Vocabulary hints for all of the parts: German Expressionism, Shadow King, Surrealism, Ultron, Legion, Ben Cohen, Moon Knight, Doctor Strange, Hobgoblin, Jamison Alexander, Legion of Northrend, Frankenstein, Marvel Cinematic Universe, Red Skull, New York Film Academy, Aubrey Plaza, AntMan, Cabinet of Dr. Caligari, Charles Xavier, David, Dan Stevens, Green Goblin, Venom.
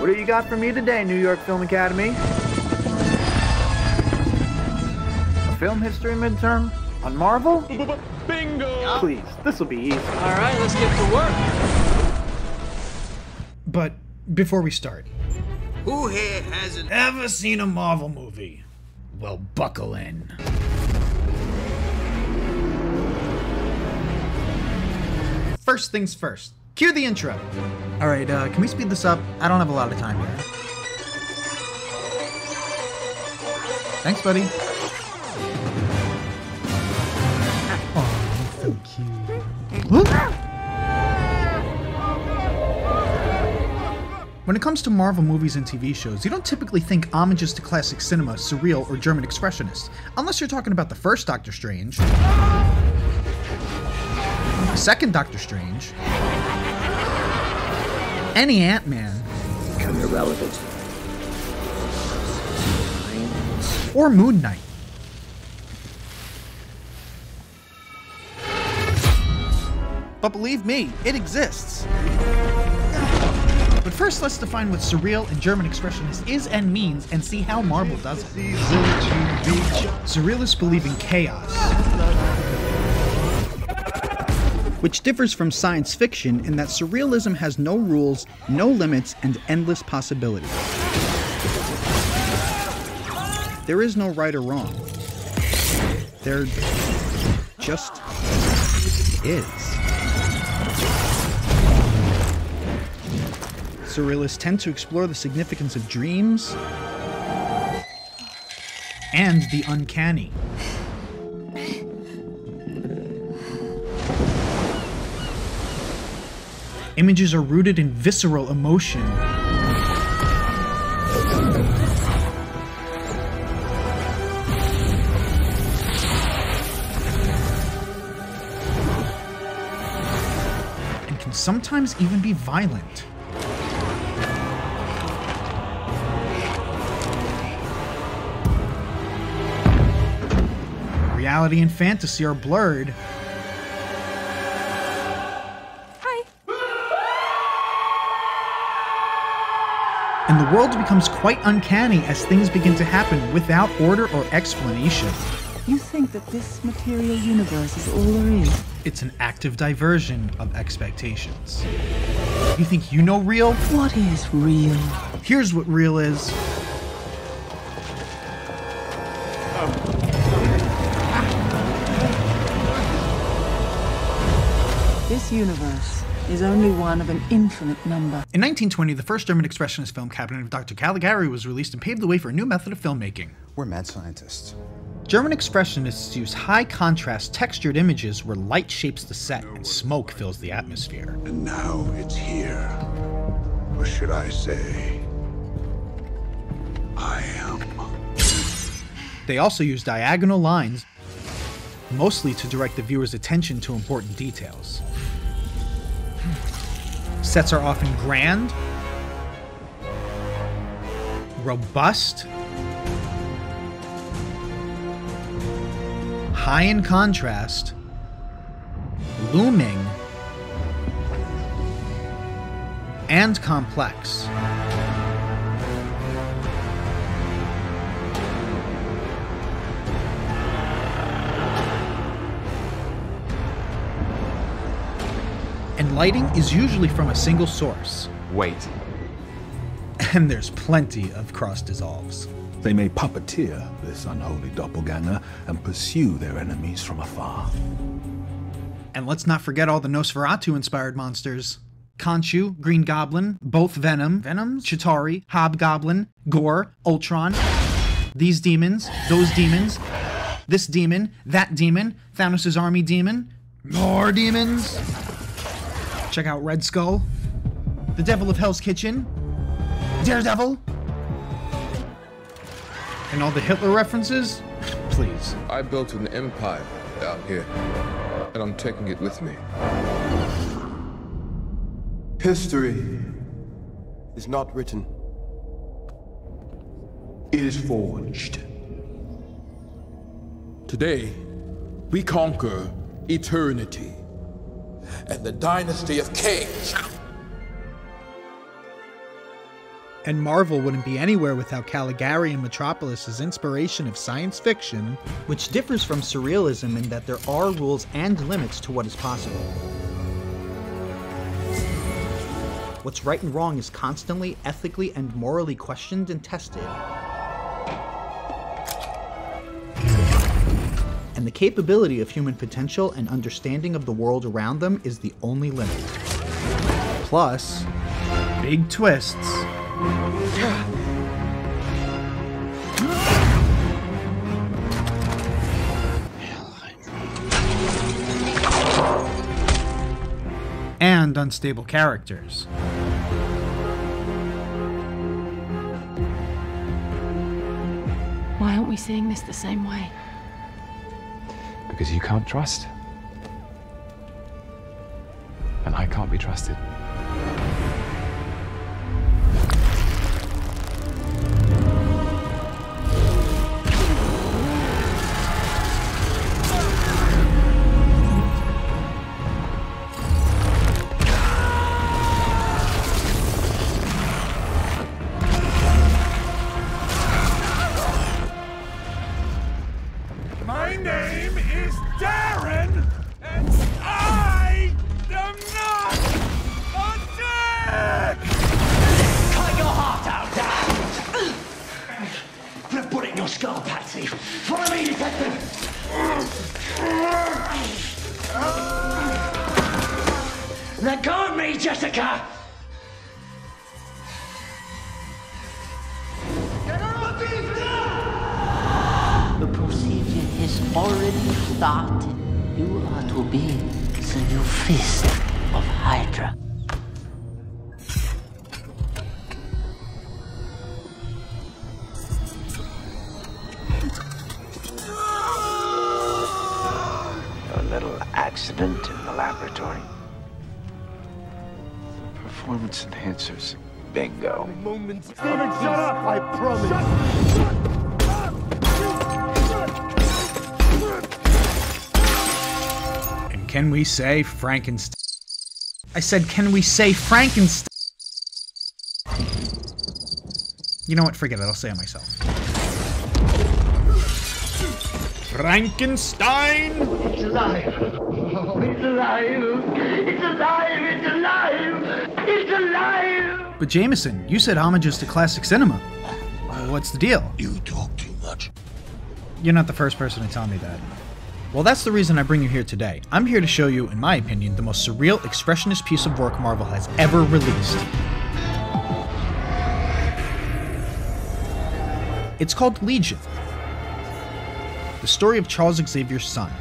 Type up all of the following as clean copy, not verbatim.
What do you got for me today, New York Film Academy? A film history midterm on Marvel? Bingo! Please, this will be easy. All right, let's get to work. But before we start, who here hasn't ever seen a Marvel movie? Well, buckle in. First things first. Cue the intro. All right, can we speed this up? I don't have a lot of time here. Thanks, buddy. Oh, so cute. When it comes to Marvel movies and TV shows, you don't typically think homages to classic cinema, surreal, or German Expressionists, unless you're talking about the first Doctor Strange, the second Doctor Strange, any Ant-Man, become irrelevant, or Moon Knight. But believe me, it exists. But first, let's define what surreal and German Expressionist is and means, and see how Marvel does it. Surrealists believe in chaos, which differs from science fiction in that surrealism has no rules, no limits, and endless possibilities. There is no right or wrong. There just is. Surrealists tend to explore the significance of dreams and the uncanny. Images are rooted in visceral emotion. And can sometimes even be violent. Reality and fantasy are blurred. And the world becomes quite uncanny as things begin to happen without order or explanation. You think that this material universe is all there is? It's an active diversion of expectations. You think you know real? What is real? Here's what real is. This universe is only one of an infinite number. In 1920, the first German Expressionist film, Cabinet of Dr. Caligari, was released and paved the way for a new method of filmmaking. We're mad scientists. German Expressionists use high contrast textured images where light shapes the set and smoke fills the atmosphere. And now it's here. Or should I say, I am. They also use diagonal lines, mostly to direct the viewer's attention to important details. Sets are often grand, robust, high in contrast, looming, and complex. And lighting is usually from a single source. Wait. And there's plenty of cross-dissolves. They may puppeteer this unholy doppelganger and pursue their enemies from afar. And let's not forget all the Nosferatu-inspired monsters. Khonshu, Green Goblin, both Venom, Chitauri, Hobgoblin, Gore, Ultron, these demons, those demons, this demon, that demon, Thanos' army demon, more demons. Check out Red Skull. The Devil of Hell's Kitchen, Daredevil, and all the Hitler references? Please. I built an empire down here, and I'm taking it with me. History is not written. It is forged. Today, we conquer eternity, and the dynasty of kings. And Marvel wouldn't be anywhere without Caligari and Metropolis as inspiration of science fiction, which differs from surrealism in that there are rules and limits to what is possible. What's right and wrong is constantly, ethically, and morally questioned and tested. And the capability of human potential and understanding of the world around them is the only limit. Plus, big twists. And unstable characters. Why aren't we seeing this the same way? Because you can't trust. And I can't be trusted. Steven, shut up! I promise! Shut up. And can we say Frankenstein? I said, can we say Frankenstein? You know what? Forget it. I'll say it myself. Frankenstein! It's alive! Oh, it's alive! It's alive! It's alive! It's alive! But Jameson, you said homages to classic cinema. Well, what's the deal? You talk too much. You're not the first person to tell me that. Well, that's the reason I bring you here today. I'm here to show you, in my opinion, the most surreal expressionist piece of work Marvel has ever released. It's called Legion. The story of Charles Xavier's son.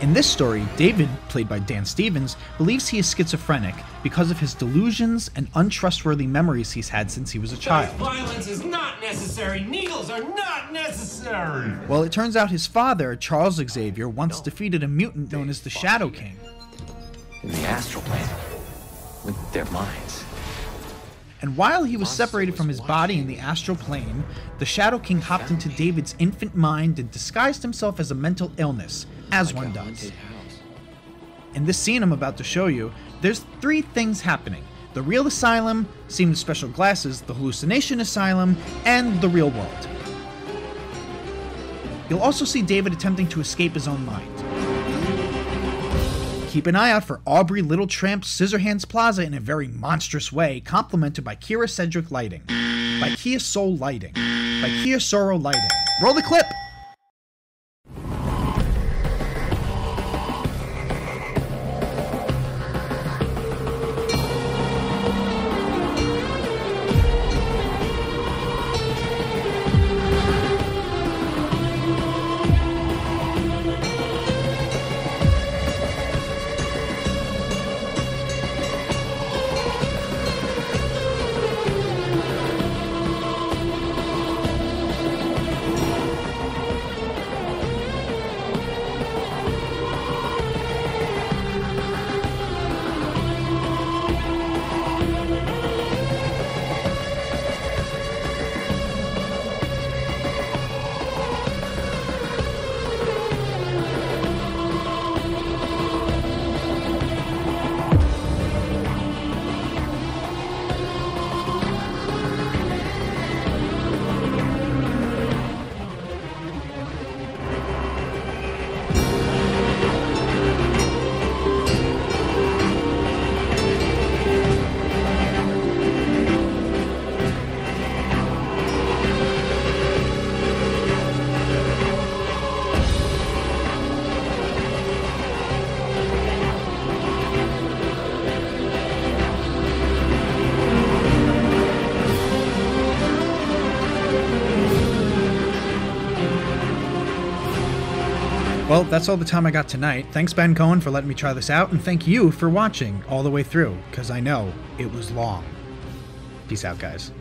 In this story, David, played by Dan Stevens, believes he is schizophrenic because of his delusions and untrustworthy memories he's had since he was a child. Violence is not necessary. Needles are not necessary. Well, it turns out his father, Charles Xavier, once defeated a mutant known as the Shadow King. In the astral plane, with their minds. And while he was separated from his body in the astral plane, the Shadow King hopped into David's infant mind and disguised himself as a mental illness, as one does. In this scene I'm about to show you, there's three things happening. The real asylum, seen with special glasses, the hallucination asylum, and the real world. You'll also see David attempting to escape his own mind. Keep an eye out for Aubrey Little Tramp Scissorhands Plaza in a very monstrous way, complemented by Kyra Sedgwick lighting, by Kia Soul lighting, by Kia Soro lighting. Roll the clip! Well, that's all the time I got tonight. Thanks, Ben Cohen, for letting me try this out, and thank you for watching all the way through, because I know it was long. Peace out, guys.